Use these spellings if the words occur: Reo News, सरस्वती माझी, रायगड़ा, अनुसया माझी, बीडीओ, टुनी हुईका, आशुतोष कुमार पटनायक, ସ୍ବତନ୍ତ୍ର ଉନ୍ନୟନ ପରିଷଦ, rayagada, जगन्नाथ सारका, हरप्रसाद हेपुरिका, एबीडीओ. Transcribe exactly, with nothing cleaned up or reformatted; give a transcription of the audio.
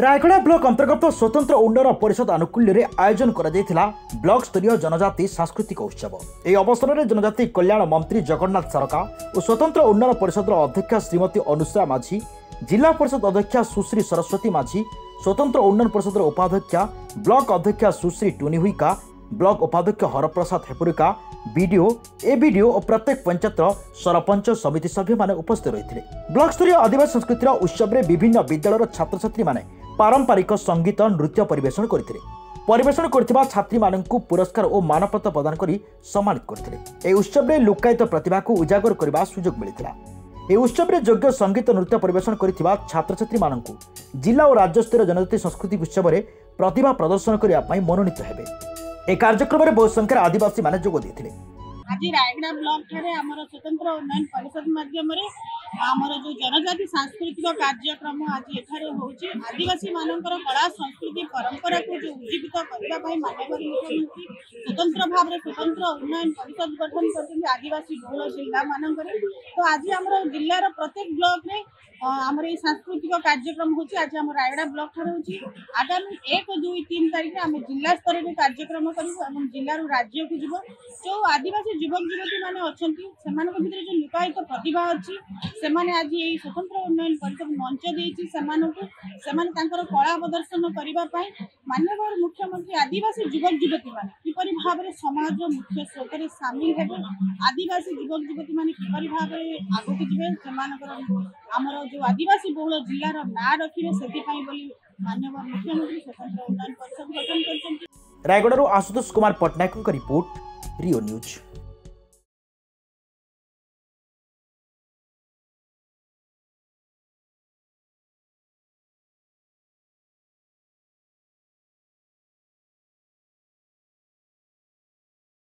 रायगड़ा block अंतर्गत स्वतंत्र उन्नयन परिषद आनुकूल्य रे आयोजन करा जायथिला ब्लॉक स्तरीय जनजाति सांस्कृतिक उत्सव। यह अवसर में जनजाति कल्याण मंत्री जगन्नाथ सारका और स्वतंत्र उन्नयन परिषद अध्यक्ष श्रीमती अनुसया माझी, जिला परिषद अध्यक्ष सुश्री सरस्वती माझी, स्वतंत्र उन्नयन परिषद उपाध्यक्ष ब्लॉक अध्यक्ष सुश्री टुनी हुईका, ब्लॉक उपाध्यक्ष हरप्रसाद हेपुरिका, बीडीओ एबीडीओ और प्रत्येक पंचायत सरपंच समिति सभ्य माने उपस्थित रही। ब्लॉक स्तरीय आदिवासी संस्कृति उत्सव में विभिन्न विद्यालय छात्र छात्री माने पारंपरिक संगीत नृत्य परिवेशन करथिले। परिवेशन करथिबा छात्री माननकु पुरस्कार और मानपत्र प्रदान करी सम्मानित करथिले। ए उत्सव में लोकायत प्रतिभा को उजागर करबा सुयोग मिलितला। ए उत्सव में योग्य संगीत नृत्य परिवेशन करथिबा छात्र छात्री माननकु जिला और राज्य स्तरीय जनजाति संस्कृति उत्सव में प्रतिभा प्रदर्शन करबा पई मनोनीत हेबे। ए कार्यक्रम में बहुत संख्या आदिवासी माने जोग देथिले। आज रायगड़ा ब्लॉक ठारे हमर स्वतंत्र उन्नयन परिषद माध्यम रे हमर जो जनजाति सांस्कृतिक कार्यक्रम आज एठारे होउची। आदिवासी मानकर कला संस्कृति परंपरा को जो उज्जीवित करबा पई माननीय मुख्यमंत्री स्वतंत्र भाव रे स्वतंत्र उन्नयन परिषद गठन करथि आदिवासी बहुल जिला मानकर। तो आज हमर जिल्ला रो प्रत्येक ब्लॉक रे हमर ए सांस्कृतिक कार्यक्रम होची। आज हमर रायगड़ा ब्लॉक ठारे होची। आगामी एक दो तीन तारिख रे हम जिल्ला स्तर रे कार्यक्रम करिवो एवं जिल्ला रो राज्य को जीवो। जो आदिवासी युवक युवती माने अछंती सेमान को भीतर जो लुकायित प्रतिभा अछि सेमाने आज एई स्वतंत्र उन्नयन परिषद मंच देछि सेमान को सेमान तांकर कला प्रदर्शन करबा पई माननीय मुख्यमंत्री आदिवासी युवक युवती माने किपरि भाव रे समाज रो मुख्य स्रोत रे शामिल हेबे, आदिवासी युवक युवती माने किपरि भाव रे आगु के जिवे सेमान कर हमर जो आदिवासी बहुल जिल्ला रो ना रखिबे सेति पई बोली माननीय मुख्यमंत्री स्वतंत्र उन्नयन परिषद गठन करछंती। रायगड़ारो आशुतोष कुमार पटनायक को रिपोर्ट, रियो न्यूज।